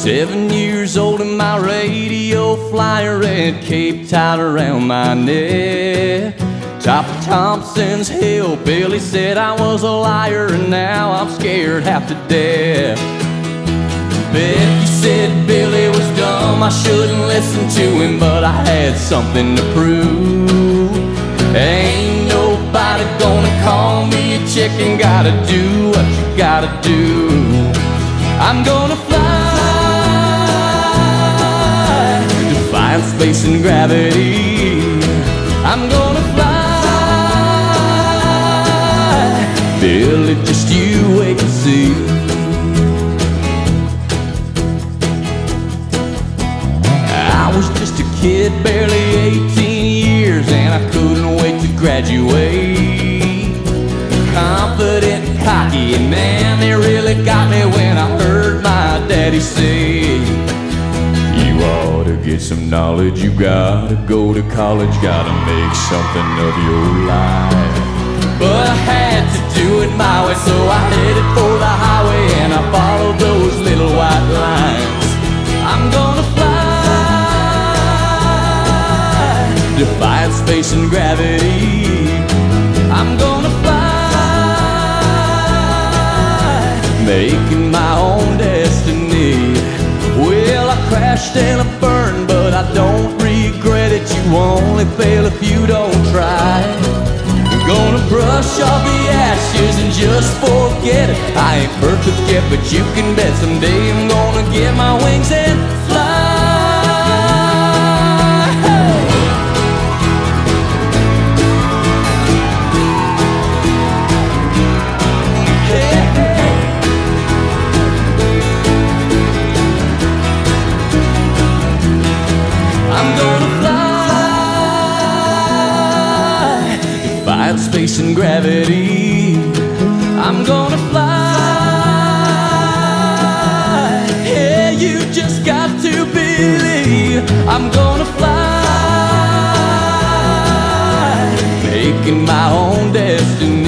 7 years old and my radio flyer, red cape tied around my neck. Top of Thompson's Hill, Billy said I was a liar, and now I'm scared half to death. Becky said Billy was dumb, I shouldn't listen to him, but I had something to prove. Ain't nobody gonna call me a chicken, gotta do what you gotta do. I'm gonna fly, defying space and gravity. I'm gonna fly, Billy, just you wait and see. I was just a kid, barely 18 years, and I couldn't wait to graduate. Confident and cocky, and man, they really got me when I heard my daddy say, you ought to get some knowledge, you gotta go to college, gotta make something of your life. But I had to do it my way, so I headed for the highway, and I followed those little white lines. I'm gonna fly, defying space and gravity. I'm gonna fly, making my own destiny. Well, I crashed and I burned, but I don't regret it. You only fail if you don't try. I'm gonna brush off the ashes and just forget it. I ain't perfect yet, but you can bet someday I'm gonna get my wings and fly. Space and gravity. I'm gonna fly. Yeah, you just got to believe. I'm gonna fly, making my own destiny.